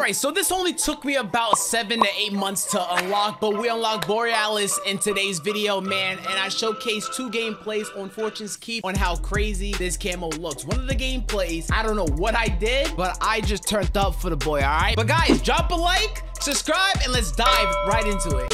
Alright, so this only took me about 7 to 8 months to unlock, but we unlocked Borealis in today's video, man, and I showcased 2 gameplays on Fortune's Keep on how crazy this camo looks. One of the gameplays, I don't know what I did, but I just turned up for the boy, alright? But guys, drop a like, subscribe, and let's dive right into it.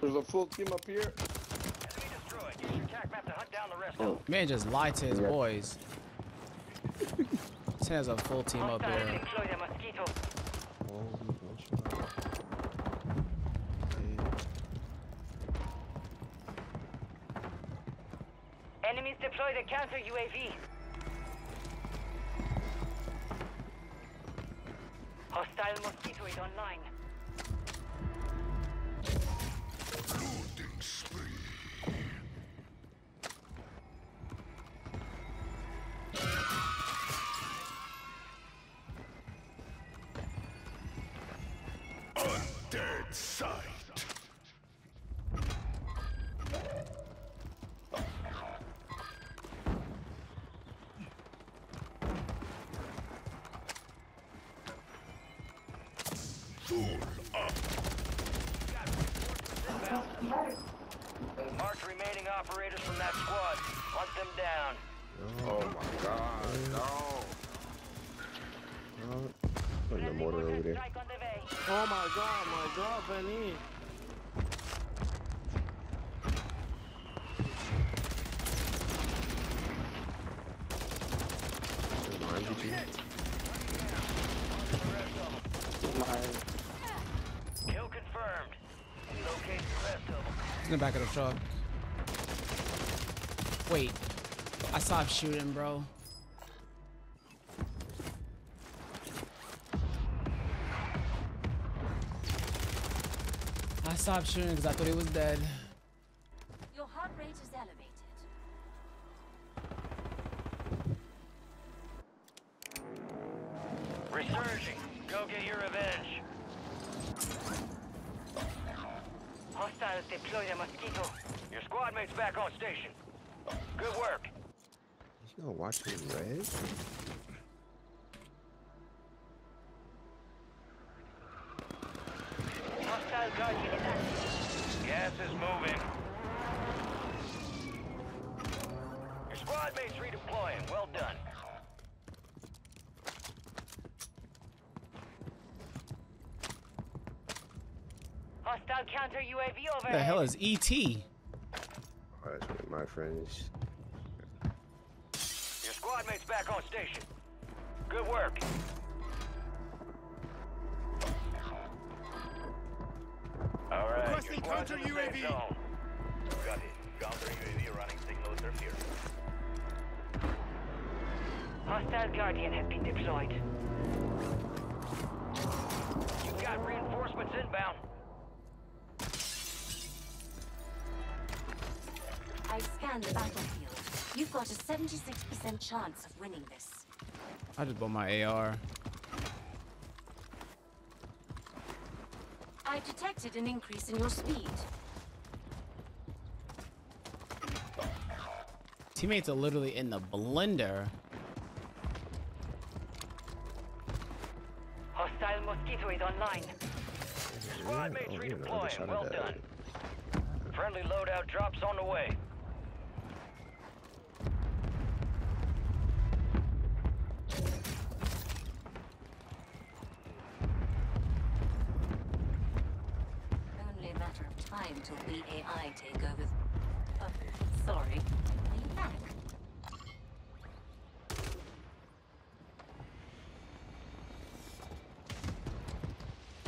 There's a full team up here. Oh. Man just lied to his boys. This has a full team up here. Enemies deployed a counter UAV. Hostile mosquito is online. Mark remaining operators from that squad. Hunt them down. Oh my god, no. Put the mortar over there. Oh my god, Benny. Kill confirmed. Locate the rest of them. He's in the back of the truck. Wait, I stopped shooting, bro. I stopped shooting because I thought he was dead. Your heart rate is elevated. Resurging. Go get your revenge. Hostiles deploy the mosquito. Your squad mate's back on station. Good work. You gonna watch him res? Hostile guard unit active. Gas is moving. Your squad mate's redeploying. Well done. Hostile counter UAV overhead. The hell is ET? That's right, my friends. Your squad mate's back on station. Good work. All right. Requesting counter UAV. Got it. Counter UAV running signal interference. Hostile guardian has been deployed. You've got reinforcements inbound. I scanned the battlefield. You've got a 76% chance of winning this. I just bought my AR. I detected an increase in your speed. Teammates are literally in the blender. Hostile mosquito is online. Squad mates redeploying. Well done. Friendly loadout drops on the way. Till the AI take over. Oh, sorry. I'm back.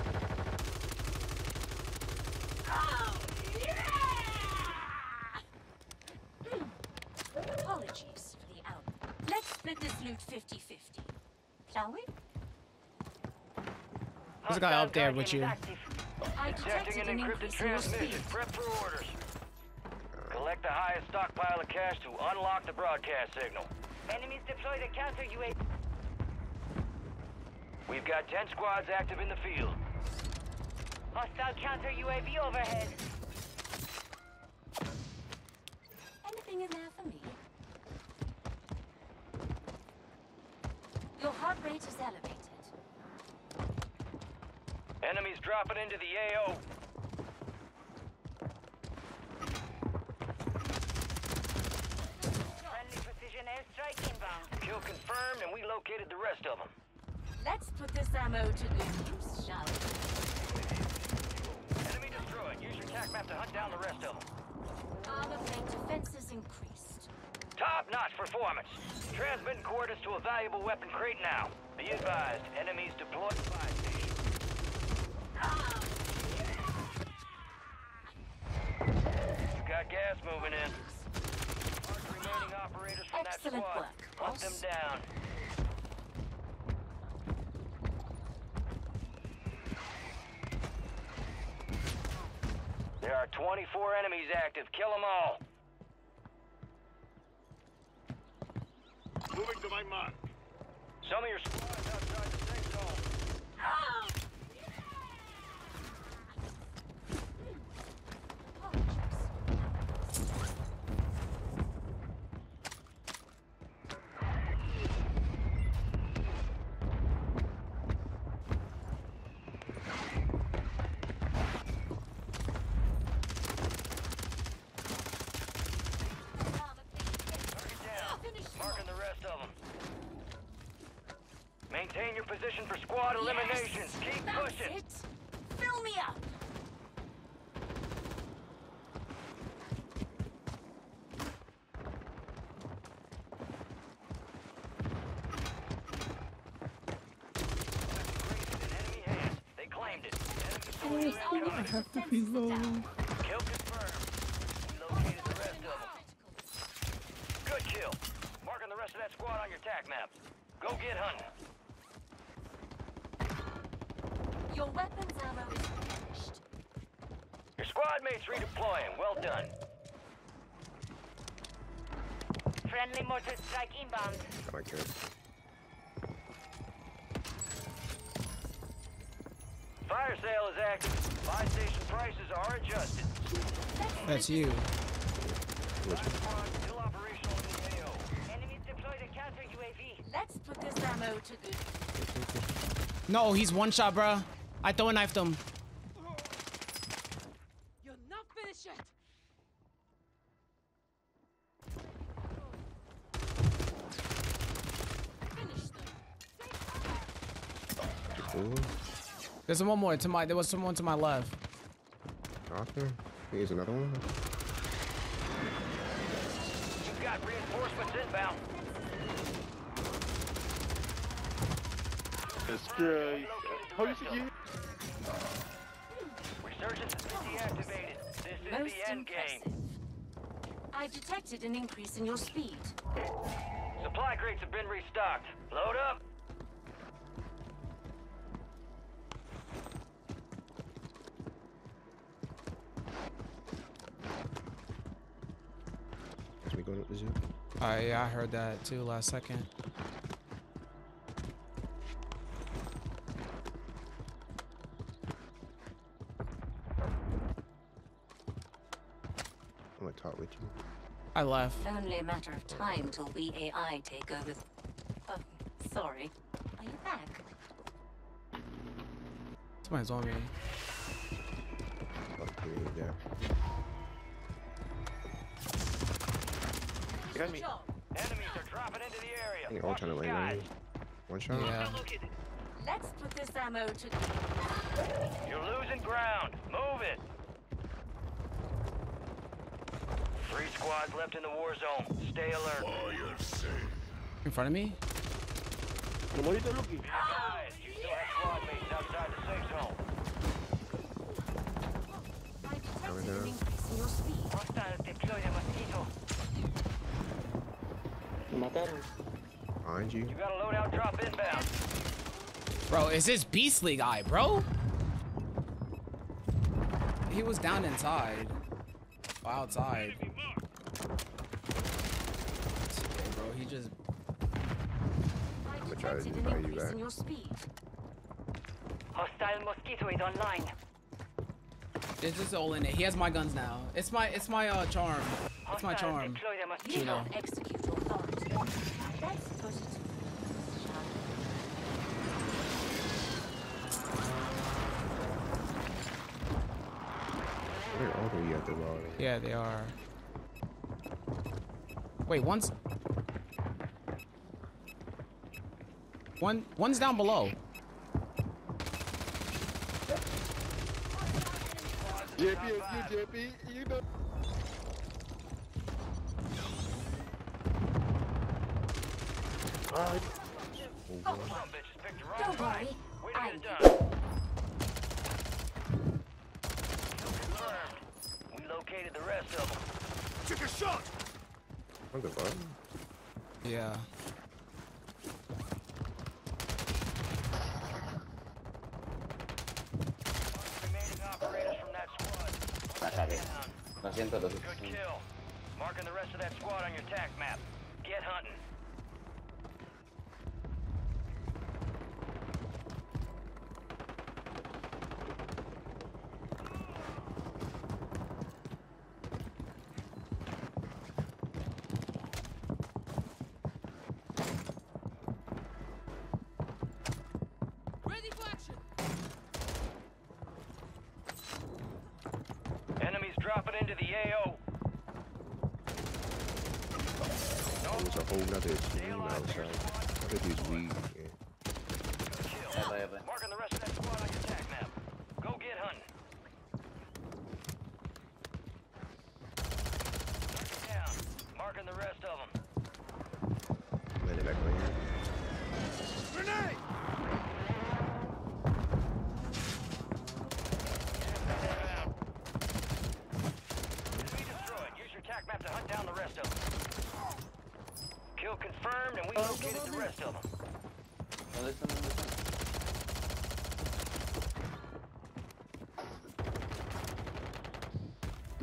Oh, yeah! Apologies for the out. Let's split this loot 50-50. Shall we? There's a guy up there with you. Detecting an encrypted transmission. Prep for orders. Collect the highest stockpile of cash to unlock the broadcast signal. Enemies deployed a counter UAV. We've got 10 squads active in the field. Hostile counter UAV overhead. Anything in there for me? Your heart rate is elevated. dropping into the AO. Friendly precision airstrike inbound. Kill confirmed, and we located the rest of them. Let's put this ammo to good use, shall we? Enemy destroyed. Use your tac map to hunt down the rest of them. Armor plate defenses increased. Top-notch performance. Transmitting coordinates to a valuable weapon crate now. Be advised, enemies deployed by station. You got gas moving in. Mark remaining operators from excellent that squad. Work. Hunt them down. There are 24 enemies active. Kill them all. Moving to my mark. Some of your squad's outside the safe zone. Maintain your position for squad elimination. Yes, keep pushing. It. Fill me up. They claimed it. Enemy destroyed. I have to be low. Kill confirmed. We located the rest of them. Good kill. Marking the rest of that squad on your tac map. Go get hunting. Your weapons ammo is finished. Your squad mates redeploying. Well done. Friendly mortar strike inbound. Coming to it. Fire sale is active. Buy station prices are adjusted. That's you. Still operational in AO. Enemies deployed a counter UAV. Let's put this ammo to good. No, he's one shot, bruh. I throw a knife to him. You're not finished yet. Finish them. There's one more to my. There was someone to my left. Okay. Here's another one. You've got reinforcements inbound. Destroy. Resurgence is deactivated. This is most the end impressive. Game. I detected an increase in your speed. Supply crates have been restocked. Load up. Is we going up the zoo? I heard that too last second. I left. Only a matter of time till we AI take over. Oh, sorry. Are you back? Somebody's on me. Okay, yeah. You got me. Enemies are dropping into the area. I think all trying to lay on me. One shot. Yeah. Let's put this ammo to. You're losing ground. Move it. 3 squads left in the war zone. Stay alert. Fire safe. In front of me? Oh, you still have squad mates outside the safe zone. Behind you. You got a loadout drop inbound. Bro, is this Beast League guy, bro? He was down inside. Outside. Okay, bro, he just. I'm gonna try to buy you back. Hostile mosquito is online. It's just all in it. He has my guns now. It's my charm. It's my charm. You know. at them already. Yeah, they are. Wait, one's down below. JP, it's you, JP. You know. Don't worry. I we located the rest of them. Took a shot. What the fuck? Yeah. Good kill. Marking the rest of that squad on your attack map. Get hunting. Into the AO. Nope. There's a whole nother team outside. I think he's weak. Marking the rest of that squad on your attack map. Go get hunting. Down. Marking the rest of them. Let it back over here. Grenade! Confirmed, and we located the rest of them. Oh, listen.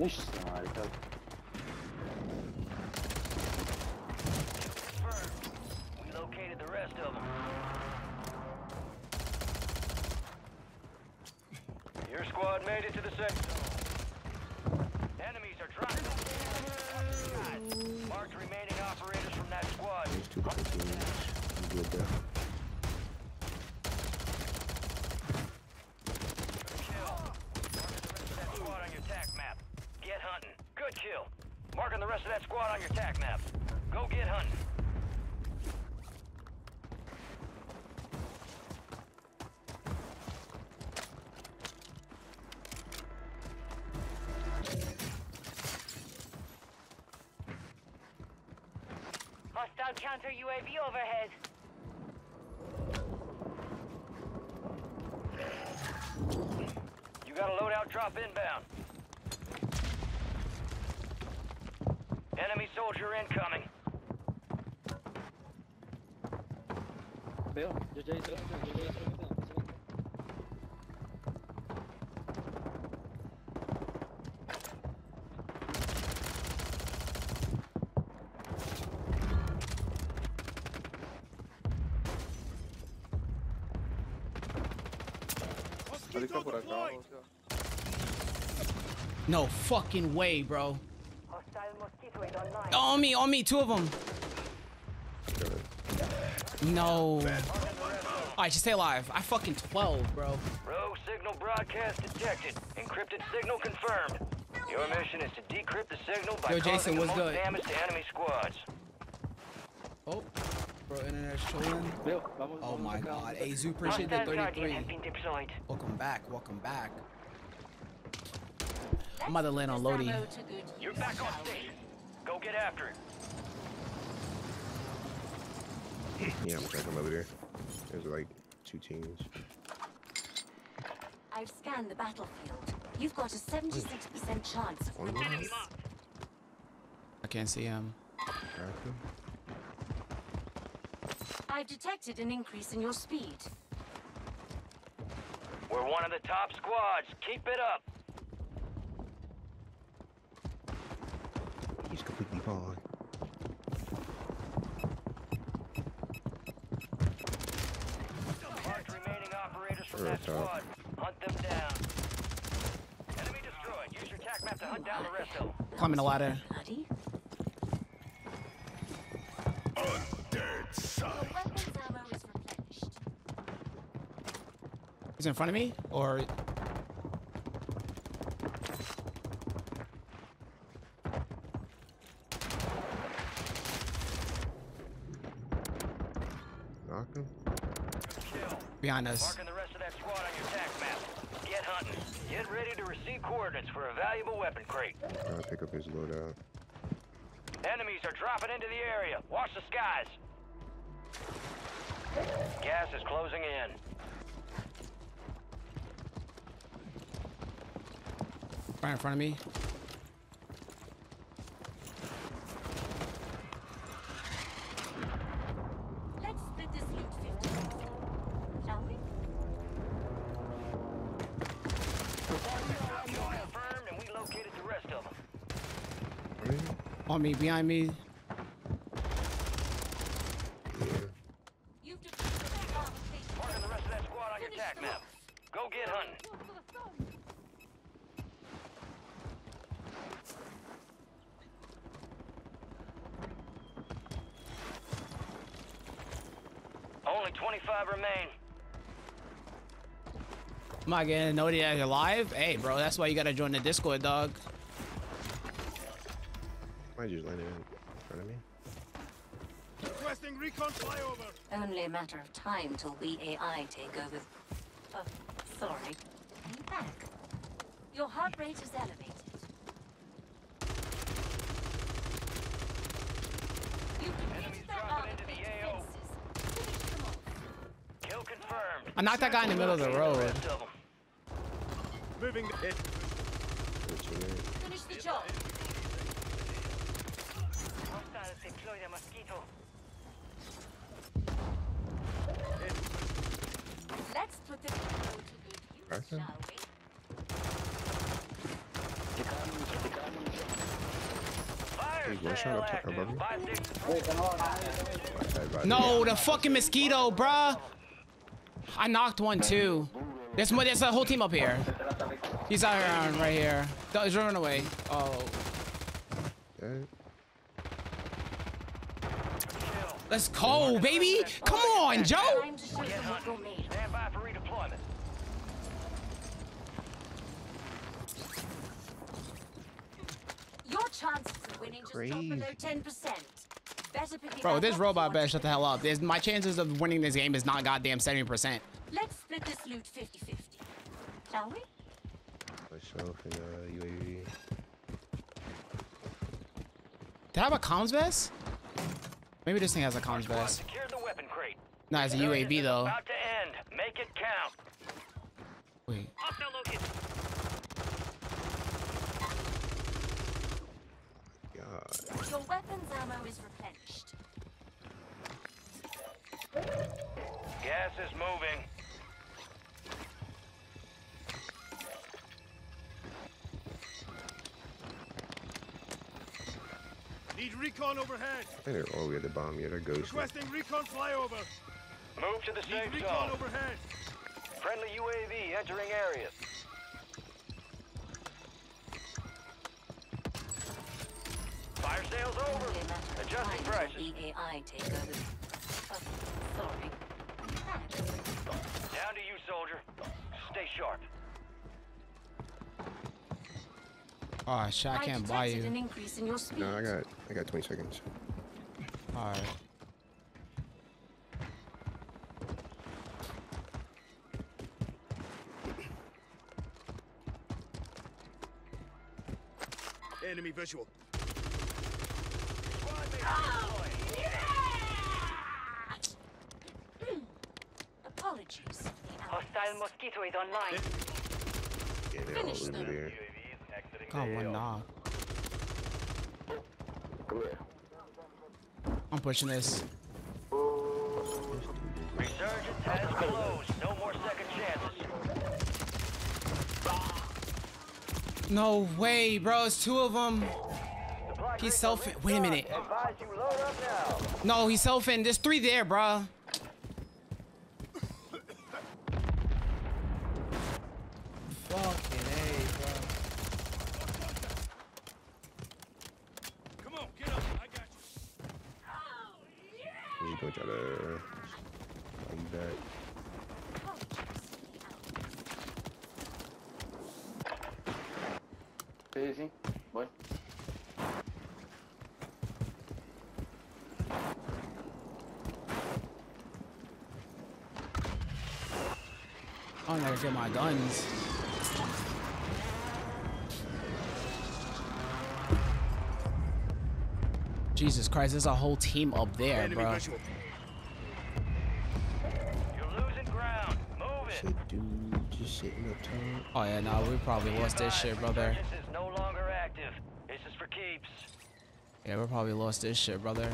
Confirmed. We located the rest of them. Your squad made it to the safe zone. Enemies are dropping. Marked remaining operators from that squad. There's two good there. Good kill. Marking the rest of that squad on your attack map. Get hunting. Good kill. Marking the rest of that squad on your attack map. Go get hunting. Hostile counter UAV overhead. You got a loadout drop inbound. Enemy soldier incoming. Bill, no fucking way, bro. Oh, on me, two of them. No. Alright, just stay alive. I fucking 12, bro. Row signal broadcast detected. Encrypted signal confirmed. Your mission is to decrypt the signal by causing the most damage to enemy squads. Oh. Bro, internet's trolling. Oh my god. Hey, Zoo, appreciate the 33. Welcome back, welcome back. I'm about to land on Lodi. You're back on station. Go get after it. Yeah, I'm gonna come over there. There's like two teams. I've scanned the battlefield. You've got a 76% chance of winning. I can't see him. I've detected an increase in your speed. We're one of the top squads. Keep it up. He's completely gone. Marked remaining operators from that squad. Hunt them down. Enemy destroyed. Use your attack map to hunt down the rest of them. Climbing a ladder. He's in front of me, or behind us. Marking the rest of that squad on your attack map. Get hunting. Get ready to receive coordinates for a valuable weapon crate. I'm gonna pick up his loadout. Enemies are dropping into the area. Watch the skies. Gas is closing in. Right in front of me. Let's split this loot 50, shall we? Confirmed, and we located the rest of them. On me, behind me. Only 25 remain. Am I getting Nodiac alive? Hey, bro, that's why you gotta join the Discord, dog. Why'd you land it in front of me? Requesting recon flyover. Only a matter of time till the AI take over. Oh, sorry. I'm back. Your heart rate is elevated. I knocked that guy in the middle of the road. Moving the hit. Finish the job. Hostiles deploy the mosquito. Let's put the people to good use, shall we? No, the fucking mosquito, bruh. I knocked one too. There's a whole team up here. He's out here, right here. He's running away. Oh. Okay. Let's go, baby. Come on, Joe. Stand by for redeployment. Your chances of winning just dropped below 10%. Bro, this robot better shut the hell up. My chances of winning this game is not goddamn 70%. Let's split this loot 50-50. Shall we? Myself and UAV. Did I have a comms vest? Maybe this thing has a comms vest. No, it's a UAV though. About to end. Make it count. Wait. Your weapons ammo is replenished. Gas is moving. Need recon overhead. I think they're all the bomb yet. They're ghosting. Requesting recon flyover. Move to the safe zone. Recon overhead. Friendly UAV entering area. Fire sales over. Adjusting prices. AI take over. Sorry. Down to you, soldier. Stay sharp. Oh shit, I can't buy you. No, I got 20 seconds. All right. Enemy visual. Oh, yeah! Apologies. Hostile mosquito is online. Yeah, finish them. Got one knock. Come here. I'm pushing this. Resurgence has closed. No more second chances. No way, bro. It's two of them. He's selfing. Wait a minute. No, he's selfing. There's three there, bruh. Fucking A, bro. Come on, get up. I got you. Oh, yeah. You go try to come back. Easy, boy. I'm gonna get my guns. Jesus Christ, there's a whole team up there, enemy bro. Visual. You're losing ground. Move it. Shit, dude, just sitting up top. Oh yeah, no, we probably lost this shit, brother. This is no longer active. This is for keeps. Yeah, we probably lost this shit, brother.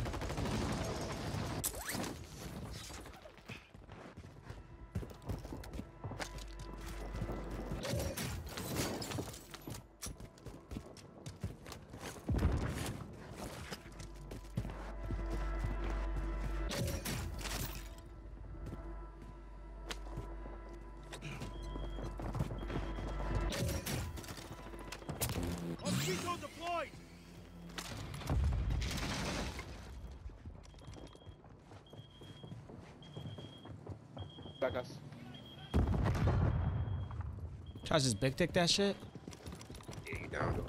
Try to just big dick that shit. Yeah, you down.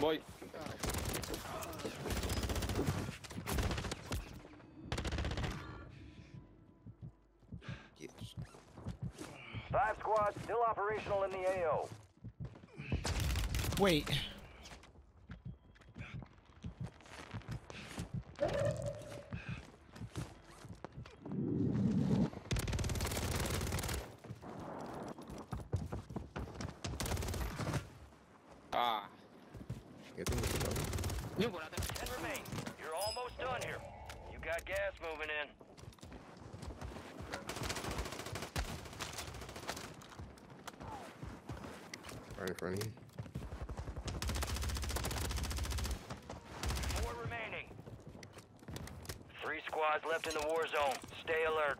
Boy. Yes. 5 squads still operational in the AO. Wait. Left in the war zone. Stay alert.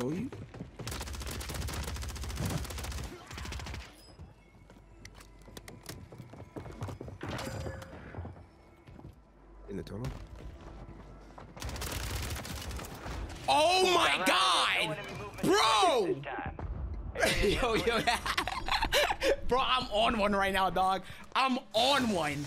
You? In the tunnel. Oh my God, bro! Yo, yo, bro, I'm on one right now, dog. I'm on one.